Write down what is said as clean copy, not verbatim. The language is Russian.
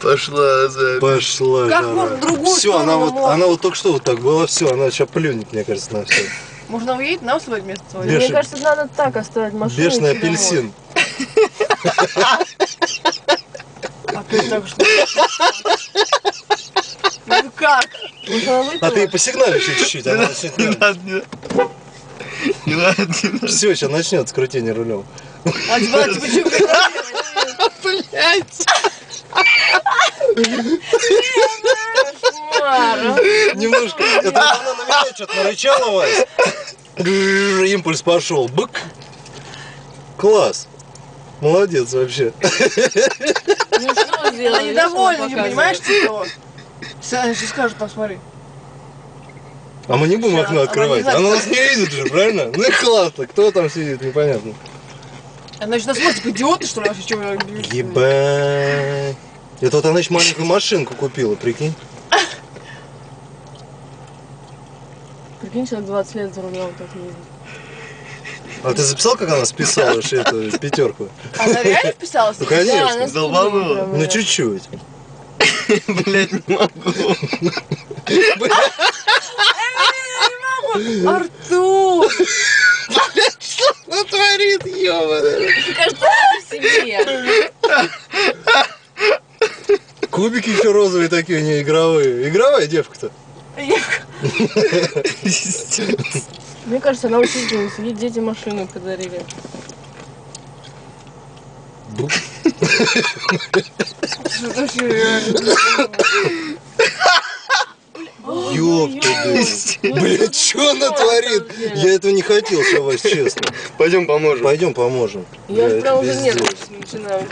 Пошла жара. Пошла как жара. Можно другую все, она вот только что вот так была, все, она сейчас плюнет, мне кажется, на все. Можно уедет, нам свое место. Мне кажется, надо так оставить машину. Бешеный апельсин. Ну как? А ты посигналишь чуть-чуть, она начнет. Не надо, не надо. Все, сейчас начнется крутение рулем. А ты почему? Блять! Немножко. Это она на меня что-то нарычала, Вась. Импульс пошел. Бык. Класс. Молодец вообще. Ну что сделала? Она недовольна, не понимаешь, что? Она сейчас скажет, посмотри. А мы не будем окно открывать. Она нас не видит же, правильно? Ну и классно. Кто там сидит, непонятно. Она еще нас смотрит, как идиоты, что ли, вообще чего? Ебать. Это вот она еще маленькую машинку купила, прикинь. Прикинь, человек 20 лет за рулем так ездит. А ты записал, как она списала эту пятерку? Она реально списалась? Ну конечно, долбанула. Ну чуть-чуть. Блять, не могу. Не могу. Артур! Блять, что она творит, ебаная? Кажется, она в себе. Кубики еще розовые такие, не игровые. Игровая девка-то? Мне кажется, она учительница. Ей дети машину подарили. Ёпта, блядь, что она творит? Я этого не хотел, Вась, честно. Пойдем поможем. Пойдем поможем. Я уже нет, начинаю.